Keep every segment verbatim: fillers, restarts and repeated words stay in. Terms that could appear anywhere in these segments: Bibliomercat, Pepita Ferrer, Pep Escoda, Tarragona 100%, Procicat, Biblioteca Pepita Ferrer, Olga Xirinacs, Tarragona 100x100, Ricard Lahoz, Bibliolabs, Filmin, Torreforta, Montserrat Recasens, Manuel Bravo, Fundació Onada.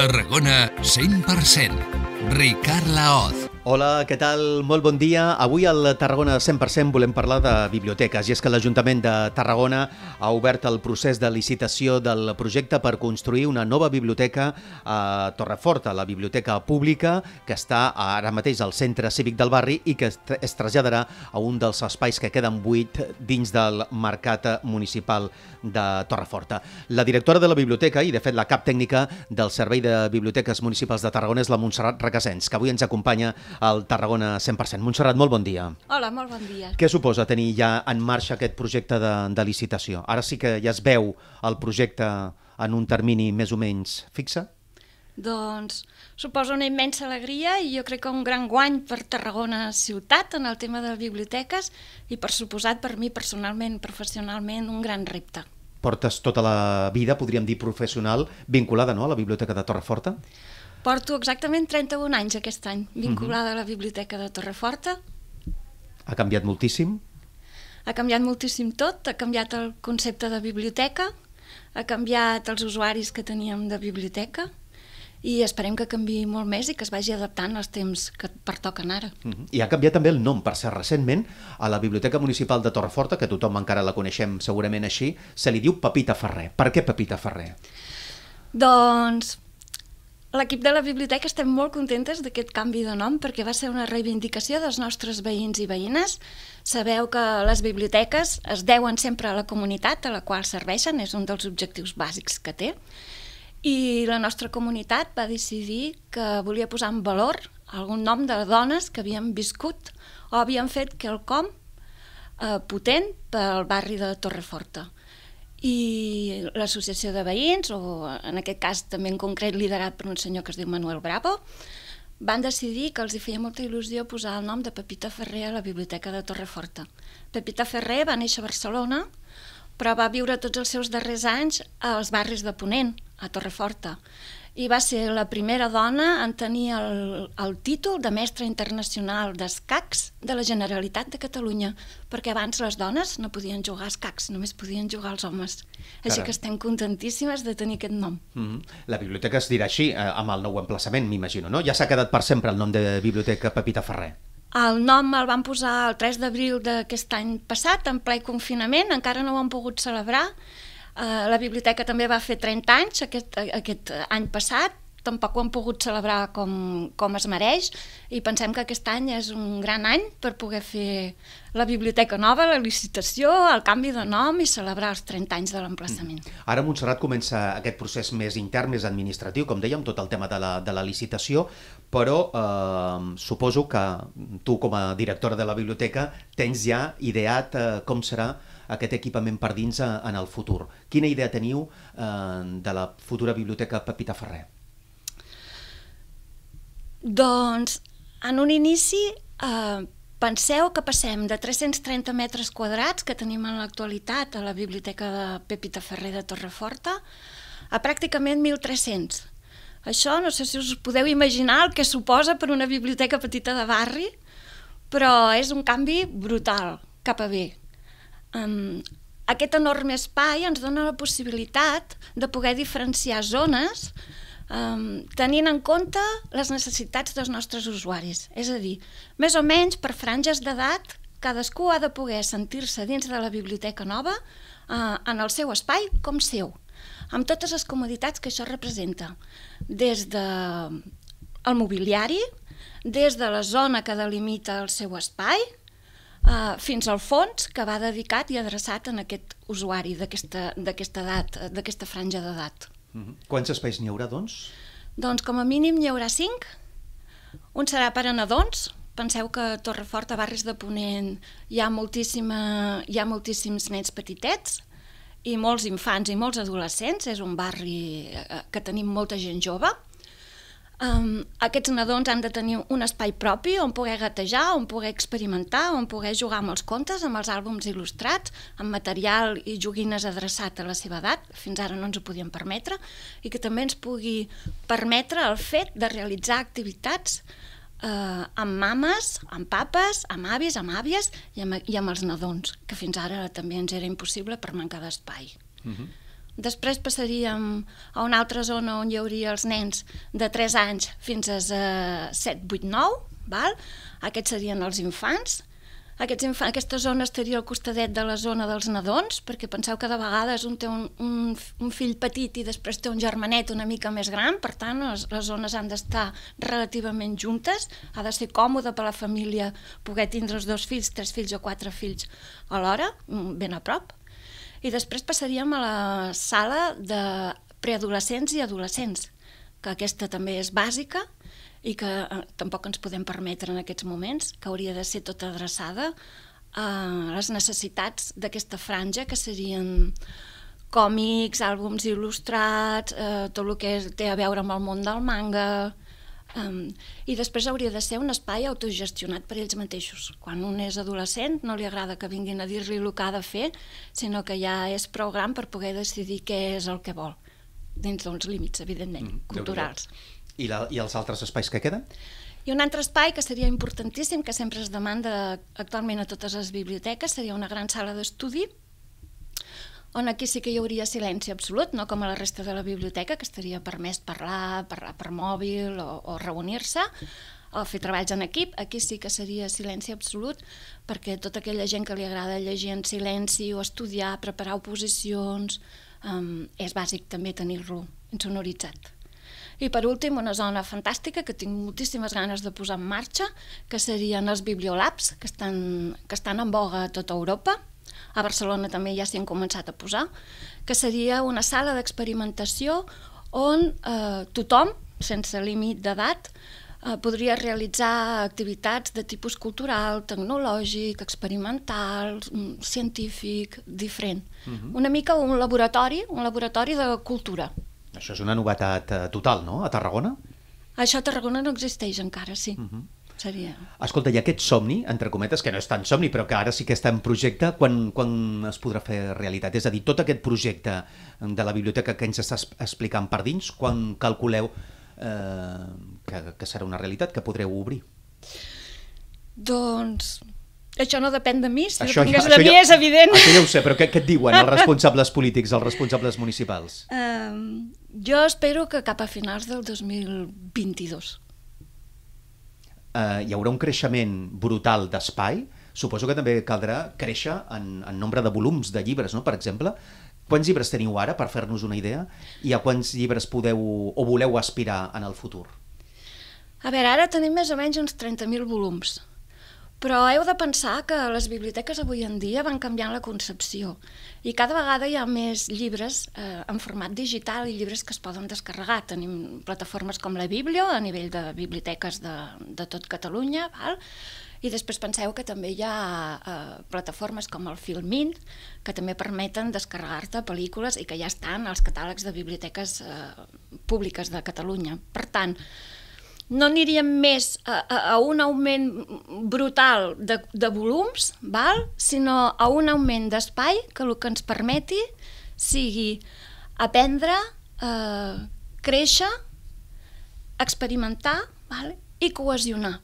Tarragona cent per cent. Ricard Lahoz. Hola, què tal? Molt bon dia. Avui al Tarragona cent per cent volem parlar de biblioteques, i és que l'Ajuntament de Tarragona ha obert el procés de licitació del projecte per construir una nova biblioteca a Torreforta, la biblioteca pública que està ara mateix al centre cívic del barri i que es traslladarà a un dels espais que queden buit dins del mercat municipal de Torreforta. La directora de la biblioteca i, de fet, la cap tècnica del Servei de Biblioteques Municipals de Tarragona és la Montserrat Recasens, que avui ens acompanya al Tarragona cent per cent. Montserrat, molt bon dia. Hola, molt bon dia. Què suposa tenir ja en marxa aquest projecte de, de licitació? Ara sí que ja es veu el projecte en un termini més o menys fixe? Doncs suposa una immensa alegria i jo crec que un gran guany per Tarragona ciutat en el tema de biblioteques i, per suposat, per mi personalment, professionalment, un gran repte. Portes tota la vida, podríem dir professional, vinculada, no?, a la biblioteca de Torreforta? Porto exactament trenta-un anys aquest any, vinculada a la biblioteca de Torreforta. Ha canviat moltíssim? Ha canviat moltíssim tot, ha canviat el concepte de biblioteca, ha canviat els usuaris que teníem de biblioteca, i esperem que canviï molt més i que es vagi adaptant als temps que pertoquen ara. I ha canviat també el nom, per ser recentment, a la Biblioteca Municipal de Torreforta, que tothom encara la coneixem segurament així, se li diu Pepita Ferrer. Per què Pepita Ferrer? Doncs... l'equip de la biblioteca estem molt contentes d'aquest canvi de nom perquè va ser una reivindicació dels nostres veïns i veïnes. Sabeu que les biblioteques es deuen sempre a la comunitat a la qual serveixen, és un dels objectius bàsics que té, i la nostra comunitat va decidir que volia posar en valor algun nom de dones que havien viscut o havien fet quelcom eh, potent pel barri de Torreforta. I l'associació de veïns, o en aquest cas també en concret liderat per un senyor que es diu Manuel Bravo, van decidir que els hi feia molta il·lusió posar el nom de Pepita Ferrer a la biblioteca de Torreforta. Pepita Ferrer va néixer a Barcelona, però va viure tots els seus darrers anys als barris de Ponent, a Torreforta, i va ser la primera dona en tenir el, el títol de mestra internacional d'escacs de la Generalitat de Catalunya, perquè abans les dones no podien jugar a escacs, només podien jugar els homes. Així Cara. que estem contentíssimes de tenir aquest nom. Mm-hmm. La biblioteca es dirà així, eh, amb el nou emplaçament, m'imagino, no? Ja s'ha quedat per sempre el nom de Biblioteca Pepita Ferrer. El nom el van posar el tres d'abril d'aquest any passat, en ple confinament, encara no ho han pogut celebrar. La biblioteca també va fer trenta anys aquest, aquest any passat, tampoc ho han pogut celebrar com, com es mereix, i pensem que aquest any és un gran any per poder fer la biblioteca nova, la licitació, el canvi de nom i celebrar els trenta anys de l'emplaçament. Ara, Montserrat, comença aquest procés més intern, més administratiu, com dèiem, tot el tema de la, de la licitació, però eh, suposo que tu, com a directora de la biblioteca, tens ja ideat eh, com serà aquest equipament per dins en el futur. Quina idea teniu eh, de la futura biblioteca Pepita Ferrer? Doncs, en un inici, eh, penseu que passem de tres-cents trenta metres quadrats que tenim en l'actualitat a la biblioteca de Pepita Ferrer de Torreforta a pràcticament mil tres-cents. Això no sé si us podeu imaginar el que suposa per una biblioteca petita de barri, però és un canvi brutal cap a bé. Um, aquest enorme espai ens dona la possibilitat de poder diferenciar zones um, tenint en compte les necessitats dels nostres usuaris. És a dir, més o menys per franges d'edat, cadascú ha de poder sentir-se dins de la biblioteca nova uh, en el seu espai com seu, amb totes les comoditats que això representa, des del mobiliari, des de la zona que delimita el seu espai, fins al fons que va dedicat i adreçat en aquest usuari d'aquesta edat, d'aquesta franja d'edat. Quants espais n'hi haurà, doncs? Doncs com a mínim n'hi haurà cinc. Un serà per a nadons. Penseu que a Torreforta, barris de Ponent, hi ha moltíssims nens petitets i molts infants i molts adolescents. És un barri que tenim molta gent jove. Um, aquests nadons han de tenir un espai propi on poder gatejar, on poder experimentar, on poder jugar amb els contes, amb els àlbums il·lustrats, amb material i joguines adreçat a la seva edat, fins ara no ens ho podíem permetre, i que també ens pugui permetre el fet de realitzar activitats eh, amb mames, amb papes, amb avis, amb àvies i amb, i amb els nadons, que fins ara també ens era impossible per mancar d'espai. Mm-hmm. Després passaríem a una altra zona on hi hauria els nens de tres anys fins a set, vuit, nou. Aquests serien els infants. Aquests infants. Aquesta zona estaria al costadet de la zona dels nadons, perquè penseu que de vegades un té un, un, un fill petit i després té un germanet una mica més gran, per tant les, les zones han d'estar relativament juntes, ha de ser còmode per la família poder tindre els dos fills, tres fills o quatre fills alhora, ben a prop. I després passaríem a la sala de preadolescents i adolescents, que aquesta també és bàsica i que tampoc ens podem permetre en aquests moments, que hauria de ser tota adreçada a les necessitats d'aquesta franja, que serien còmics, àlbums il·lustrats, tot el que té a veure amb el món del manga. Um, i després hauria de ser un espai autogestionat per ells mateixos. Quan un és adolescent no li agrada que vinguin a dir-li el que ha de fer, sinó que ja és prou gran per poder decidir què és el que vol, dins d'uns límits, evidentment, mm, culturals. I, la, I els altres espais que queden? I un altre espai que seria importantíssim, que sempre es demanda actualment a totes les biblioteques, seria una gran sala d'estudi, on aquí sí que hi hauria silenci absolut, no com a la resta de la biblioteca, que estaria permès parlar, parlar per mòbil o, o reunir-se, o fer treballs en equip. Aquí sí que seria silenci absolut, perquè tota aquella gent que li agrada llegir en silenci o estudiar, preparar oposicions, um, és bàsic també tenir-lo insonoritzat. I per últim, una zona fantàstica que tinc moltíssimes ganes de posar en marxa, que serien els Bibliolabs, que estan, que estan en boga a tota Europa. A Barcelona també ja s'hi han començat a posar, que seria una sala d'experimentació on eh, tothom, sense límit d'edat, eh, podria realitzar activitats de tipus cultural, tecnològic, experimental, científic, diferent. Uh-huh. Una mica un laboratori, un laboratori de cultura. Això és una novetat eh, total, no?, a Tarragona? Això a Tarragona no existeix encara, sí. Uh-huh. Seria. Escolta, i aquest somni, entre cometes, que no és tan somni, però que ara sí que està en projecte, quan, quan es podrà fer realitat? És a dir, tot aquest projecte de la biblioteca que ens estàs explicant per dins, quan calculeu eh, que, que serà una realitat, que podreu obrir? Doncs... això no depèn de mi, si això depengués ja, de mi ja, és evident. Això ja ho sé, però què, què et diuen els responsables polítics, els responsables municipals? Um, jo espero que cap a finals del dos mil vint-i-dos. Uh, hi haurà un creixement brutal d'espai. Suposo que també caldrà créixer en, en nombre de volums de llibres, no? Per exemple, quants llibres teniu ara, per fer-nos una idea, i a quants llibres podeu o voleu aspirar en el futur? A veure, ara tenim més o menys uns trenta mil volums, però heu de pensar que les biblioteques avui en dia van canviant la concepció i cada vegada hi ha més llibres eh, en format digital i llibres que es poden descarregar. Tenim plataformes com la Biblio a nivell de biblioteques de, de tot Catalunya, val? I després penseu que també hi ha eh, plataformes com el Filmin, que també permeten descarregar-te pel·lícules i que ja estan als catàlegs de biblioteques eh, públiques de Catalunya. Per tant, no aniríem més a, a, a un augment brutal de, de volums, val? Sinó a un augment d'espai que el que ens permeti sigui aprendre, eh, créixer, experimentar, val? I cohesionar.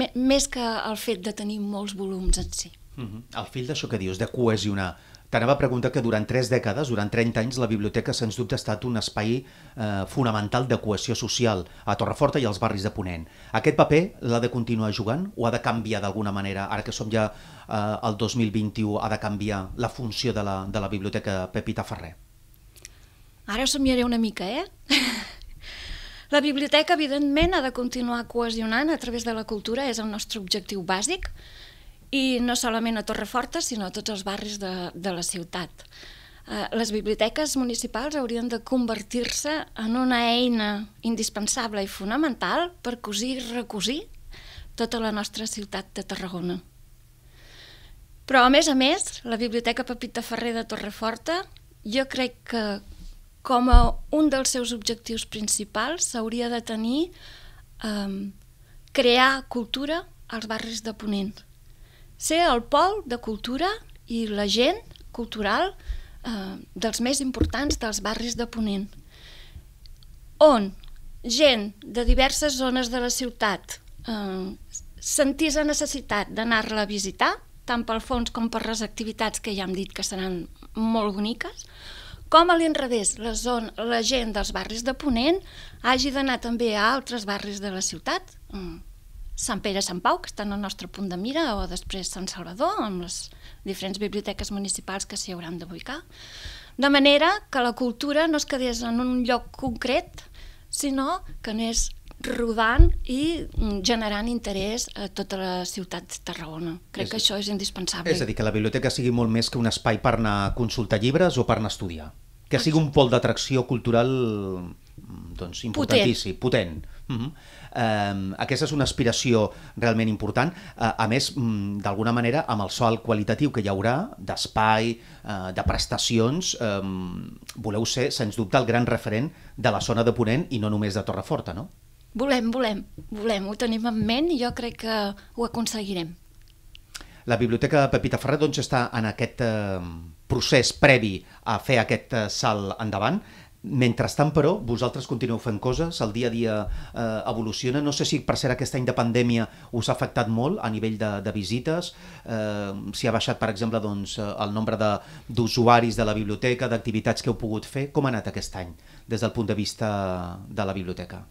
M més que el fet de tenir molts volums en si. Mm-hmm. El fil d'això que dius, de cohesionar. T'anava a preguntar que durant tres dècades, durant trenta anys, la biblioteca, sens dubte, ha estat un espai eh, fonamental de cohesió social a Torreforta i als barris de Ponent. Aquest paper l'ha de continuar jugant o ha de canviar d'alguna manera? Ara que som ja eh, al dos mil vint-i-u, ha de canviar la funció de la, de la biblioteca Pepita Ferrer? Ara somiaré una mica, eh? La biblioteca, evidentment, ha de continuar cohesionant a través de la cultura, és el nostre objectiu bàsic, i no solament a Torreforta, sinó a tots els barris de, de la ciutat. Eh, les biblioteques municipals haurien de convertir-se en una eina indispensable i fonamental per cosir i recosir tota la nostra ciutat de Tarragona. Però, a més a més, la Biblioteca Pepita Ferrer de Torreforta, jo crec que com a un dels seus objectius principals s'hauria de tenir eh, crear cultura als barris de Ponent. Ser el pol de cultura i la gent cultural eh, dels més importants dels barris de Ponent, on gent de diverses zones de la ciutat eh, sentís la necessitat d'anar-la a visitar, tant pel fons com per les activitats que ja hem dit que seran molt boniques, com a l'inrevés, la, zona, la gent dels barris de Ponent hagi d'anar també a altres barris de la ciutat, Sant Pere i Sant Pau, que estan al nostre punt de mira, o després Sant Salvador, amb les diferents biblioteques municipals que s'hi hauran d'ubicar, de manera que la cultura no es quedés en un lloc concret, sinó que anés rodant i generant interès a tota la ciutat de Tarragona. Crec que això és indispensable. És a dir, que la biblioteca sigui molt més que un espai per anar a consultar llibres o per anar a estudiar. Que sigui un pol d'atracció cultural doncs, importantíssim, potent. potent. Uh, aquesta és una aspiració realment important, uh, a més, d'alguna manera, amb el salt qualitatiu que hi haurà, d'espai, uh, de prestacions, um, voleu ser, sens dubte, el gran referent de la zona de Ponent i no només de Torreforta, no? Volem, volem, volem, ho tenim en ment i jo crec que ho aconseguirem. La Biblioteca Pepita Ferrer doncs, està en aquest uh, procés previ a fer aquest uh, salt endavant. Mentrestant, però, vosaltres continueu fent coses, el dia a dia eh, evoluciona. No sé si per ser aquest any de pandèmia us ha afectat molt a nivell de, de visites, eh, si ha baixat, per exemple, doncs, el nombre d'usuaris de, de la biblioteca, d'activitats que heu pogut fer. Com ha anat aquest any, des del punt de vista de la biblioteca?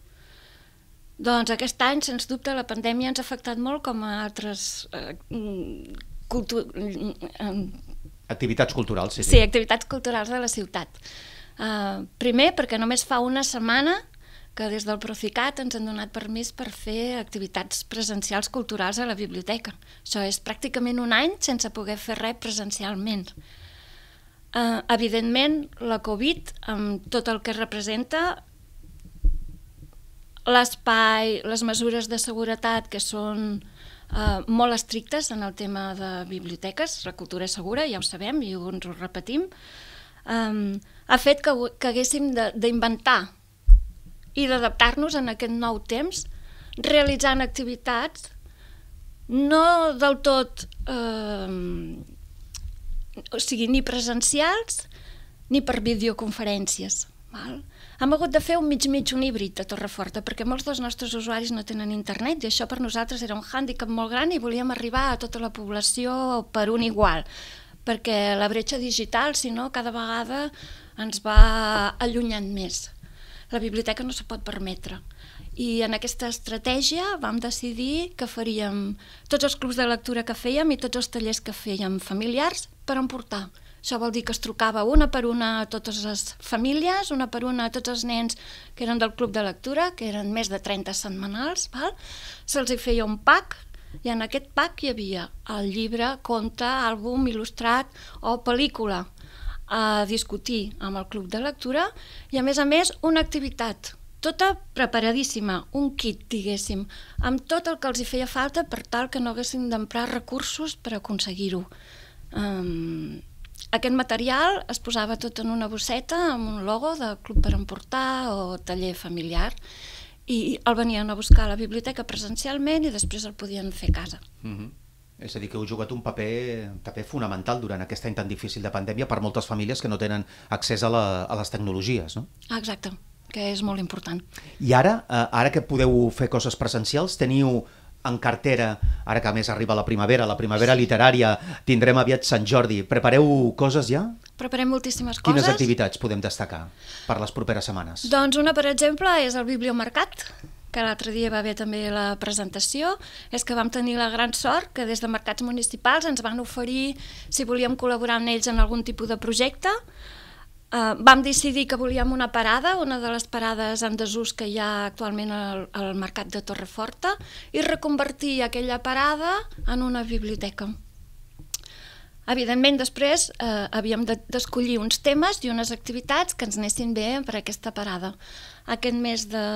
Doncs aquest any, sens dubte, la pandèmia ens ha afectat molt com a altres... Eh, cultu... Activitats culturals, sí, sí. Sí, activitats culturals de la ciutat. Uh, primer, perquè només fa una setmana que des del Procicat ens han donat permís per fer activitats presencials culturals a la biblioteca. Això és pràcticament un any sense poder fer res presencialment. Uh, evidentment, la Covid, amb tot el que representa, l'espai, les mesures de seguretat que són uh, molt estrictes en el tema de biblioteques, la cultura és segura, ja ho sabem i ens ho repetim, Um, ha fet que, que haguéssim d'inventar i d'adaptar-nos en aquest nou temps realitzant activitats no del tot eh, o sigui, ni presencials ni per videoconferències, val? Hem hagut de fer un mig-mig, un híbrid a Torreforta, perquè molts dels nostres usuaris no tenen internet i això per nosaltres era un hàndicap molt gran i volíem arribar a tota la població per un igual, perquè la bretxa digital, si no, cada vegada ens va allunyant més. La biblioteca no se pot permetre. I en aquesta estratègia vam decidir que faríem tots els clubs de lectura que fèiem i tots els tallers que fèiem familiars per emportar. Això vol dir que es trucava una per una a totes les famílies, una per una a tots els nens que eren del club de lectura, que eren més de trenta setmanals, se'ls hi feia un pack, i en aquest pack hi havia el llibre, conte, àlbum, il·lustrat o pel·lícula a discutir amb el club de lectura i, a més a més, una activitat tota preparadíssima, un kit, diguéssim, amb tot el que els hi feia falta per tal que no haguessin d'emprar recursos per aconseguir-ho. Um, aquest material es posava tot en una bosseta amb un logo de club per emportar o taller familiar i el venien a buscar a la biblioteca presencialment i després el podien fer a casa. Mm-hmm. És a dir, que heu jugat un paper, un paper fonamental durant aquest any tan difícil de pandèmia per moltes famílies que no tenen accés a, la, a les tecnologies, no? Exacte, que és molt important. I ara, ara que podeu fer coses presencials, teniu en cartera, ara que a més arriba la primavera, la primavera literària, tindrem aviat Sant Jordi. Prepareu coses ja? Preparem moltíssimes coses. Quines activitats podem destacar per les properes setmanes? Doncs una, per exemple, és el Bibliomercat, que l'altre dia va haver també la presentació. És que vam tenir la gran sort que des de mercats municipals ens van oferir si volíem col·laborar amb ells en algun tipus de projecte. Uh, vam decidir que volíem una parada, una de les parades en desús que hi ha actualment al, al mercat de Torreforta, i reconvertir aquella parada en una biblioteca. Evidentment, després uh, havíem d'escollir uns temes i unes activitats que ens anessin bé per aquesta parada. Aquest mes de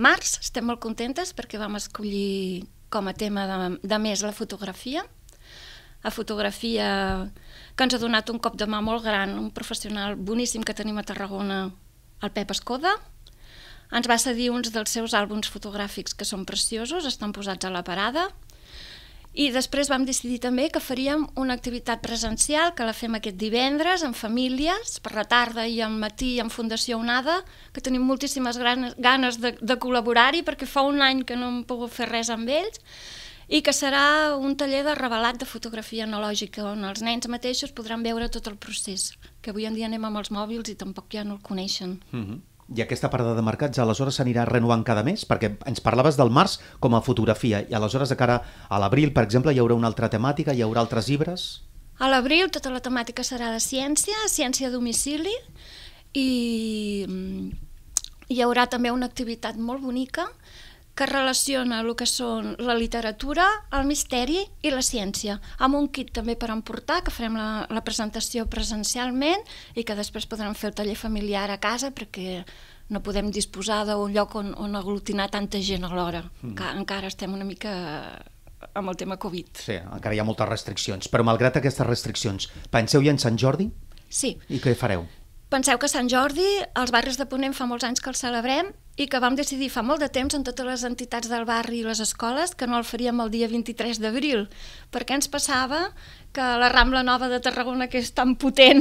març estem molt contentes perquè vam escollir com a tema de, de més la fotografia, a fotografia que ens ha donat un cop de mà molt gran, un professional boníssim que tenim a Tarragona, el Pep Escoda. Ens va cedir uns dels seus àlbums fotogràfics que són preciosos, estan posats a la parada. I després vam decidir també que faríem una activitat presencial, que la fem aquest divendres, amb famílies, per la tarda i al matí, amb Fundació Onada, que tenim moltíssimes ganes de, de col·laborar-hi, perquè fa un any que no hem pogut fer res amb ells, i que serà un taller de revelat de fotografia analògica on els nens mateixos podran veure tot el procés, que avui en dia anem amb els mòbils i tampoc ja no el coneixen. Mm-hmm. I aquesta parada de mercats aleshores s'anirà renovant cada mes? Perquè ens parlaves del març com a fotografia i aleshores de cara a l'abril, per exemple, hi haurà una altra temàtica, hi haurà altres llibres? A l'abril tota la temàtica serà de ciència, ciència a domicili, i hi haurà també una activitat molt bonica que relaciona el que són la literatura, el misteri i la ciència, amb un kit també per emportar, que farem la, la presentació presencialment i que després podran fer el taller familiar a casa perquè no podem disposar d'un lloc on, on aglutinar tanta gent alhora, mm. que encara estem una mica amb el tema Covid. Sí, encara hi ha moltes restriccions, però malgrat aquestes restriccions, penseu ja en Sant Jordi? Sí. I què fareu? Penseu que Sant Jordi, als barris de Ponent fa molts anys que el celebrem i que vam decidir fa molt de temps amb totes les entitats del barri i les escoles que no el faríem el dia vint-i-tres d'abril, perquè ens passava que la Rambla Nova de Tarragona, que és tan potent,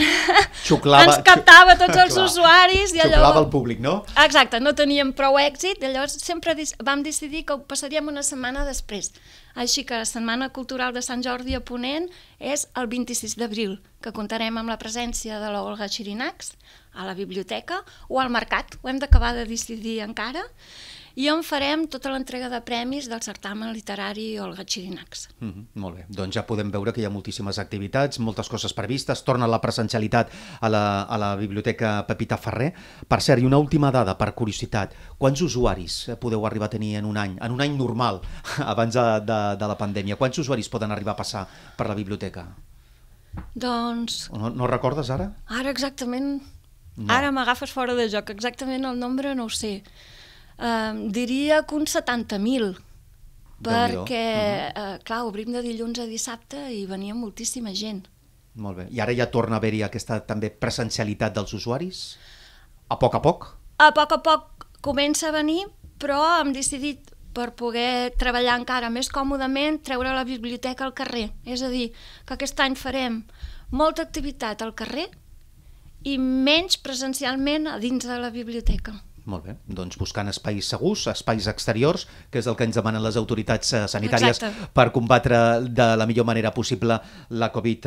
xuclava, ens captava tots els clar, usuaris. I allò... xuclava el públic, no? Exacte, no teníem prou èxit, i llavors sempre vam decidir que ho passaríem una setmana després. Així que la Setmana Cultural de Sant Jordi a Ponent és el vint-i-sis d'abril, que comptarem amb la presència de l'Olga Xirinacs a la biblioteca o al mercat, ho hem d'acabar de decidir encara, i on farem tota l'entrega de premis del certamen literari Olga Xirinacs. Mm-hmm, molt bé, doncs ja podem veure que hi ha moltíssimes activitats, moltes coses previstes, torna la presencialitat a la, a la Biblioteca Pepita Ferrer. Per cert, i una última dada, per curiositat, quants usuaris podeu arribar a tenir en un any, en un any normal, abans de, de, de la pandèmia? Quants usuaris poden arribar a passar per la biblioteca? Doncs... No, no recordes ara? Ara exactament... No. Ara m'agafes fora de joc, exactament el nombre no ho sé. Um, diria que uns setanta mil, perquè, uh-huh. uh, clar, obrim de dilluns a dissabte i venia moltíssima gent. Molt bé. I ara ja torna a haver-hi aquesta també presencialitat dels usuaris? A poc a poc? A poc a poc comença a venir, però hem decidit, per poder treballar encara més còmodament, treure la biblioteca al carrer. És a dir, que aquest any farem molta activitat al carrer i menys presencialment a dins de la biblioteca. Molt bé, doncs buscant espais segurs, espais exteriors, que és el que ens demanen les autoritats sanitàries. Exacte. Per combatre de la millor manera possible la Covid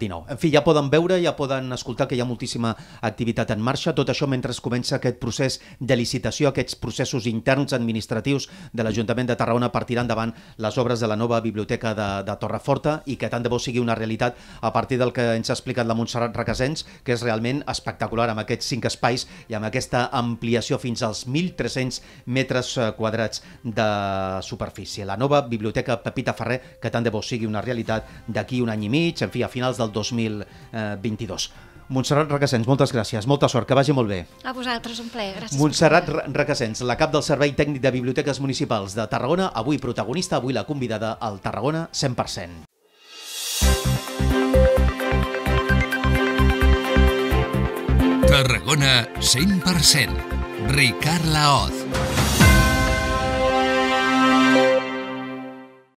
dinou. En fi, ja poden veure, ja poden escoltar que hi ha moltíssima activitat en marxa, tot això mentre es comença aquest procés de licitació, aquests processos interns administratius de l'Ajuntament de Tarragona per tirar endavant les obres de la nova biblioteca de, de Torreforta, i que tant de bo sigui una realitat a partir del que ens ha explicat la Montserrat Recasens, que és realment espectacular amb aquests cinc espais i amb aquesta ampliació fins als mil tres-cents metres quadrats de superfície. La nova Biblioteca Pepita Ferrer, que tant de bo sigui una realitat d'aquí un any i mig, en fi, a finals del dos mil vint-i-dos. Montserrat Recasens, moltes gràcies, molta sort, que vagi molt bé. A vosaltres, un plaer, gràcies. Montserrat Recasens, la cap del Servei Tècnic de Biblioteques Municipals de Tarragona, avui protagonista, avui la convidada al Tarragona cent per cent. Tarragona cent per cent. Ricard Lahoz.